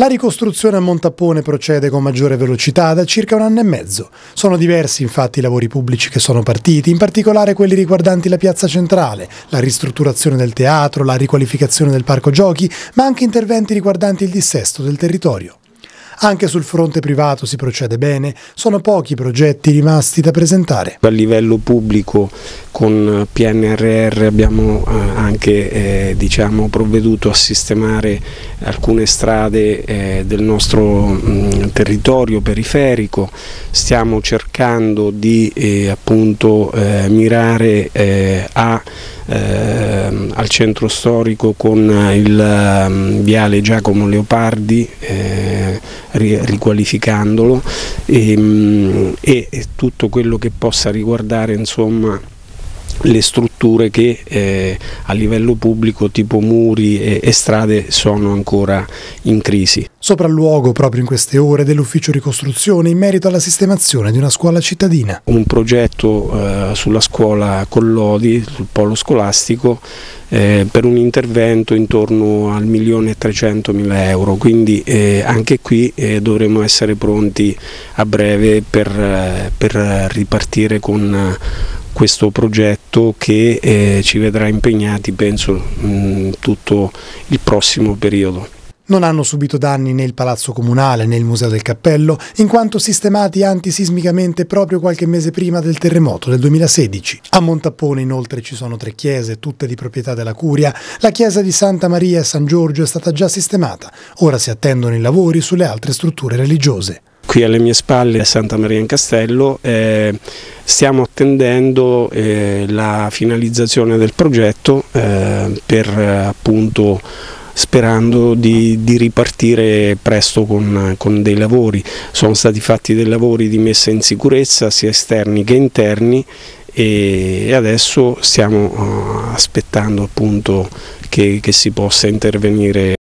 La ricostruzione a Montappone procede con maggiore velocità da circa un anno e mezzo. Sono diversi infatti i lavori pubblici che sono partiti, in particolare quelli riguardanti la piazza centrale, la ristrutturazione del teatro, la riqualificazione del parco giochi, ma anche interventi riguardanti il dissesto del territorio. Anche sul fronte privato si procede bene, sono pochi i progetti rimasti da presentare. A livello pubblico con PNRR abbiamo anche provveduto a sistemare alcune strade del nostro territorio periferico. Stiamo cercando di mirare al centro storico con il viale Giacomo Leopardi, riqualificandolo, e tutto quello che possa riguardare le strutture che a livello pubblico, tipo muri e strade, sono ancora in crisi. Sopralluogo proprio in queste ore dell'ufficio ricostruzione in merito alla sistemazione di una scuola cittadina. Un progetto sulla scuola Collodi, sul polo scolastico, per un intervento intorno al 1.300.000 euro, quindi anche qui dovremo essere pronti a breve per ripartire con questo progetto che ci vedrà impegnati, penso, tutto il prossimo periodo. Non hanno subito danni né il Palazzo Comunale né il Museo del Cappello, in quanto sistemati antisismicamente proprio qualche mese prima del terremoto del 2016. A Montappone inoltre ci sono 3 chiese, tutte di proprietà della Curia. La chiesa di Santa Maria e San Giorgio è stata già sistemata, ora si attendono i lavori sulle altre strutture religiose. Qui alle mie spalle è Santa Maria in Castello, stiamo attendendo la finalizzazione del progetto sperando di ripartire presto con dei lavori. Sono stati fatti dei lavori di messa in sicurezza sia esterni che interni e adesso stiamo aspettando che si possa intervenire.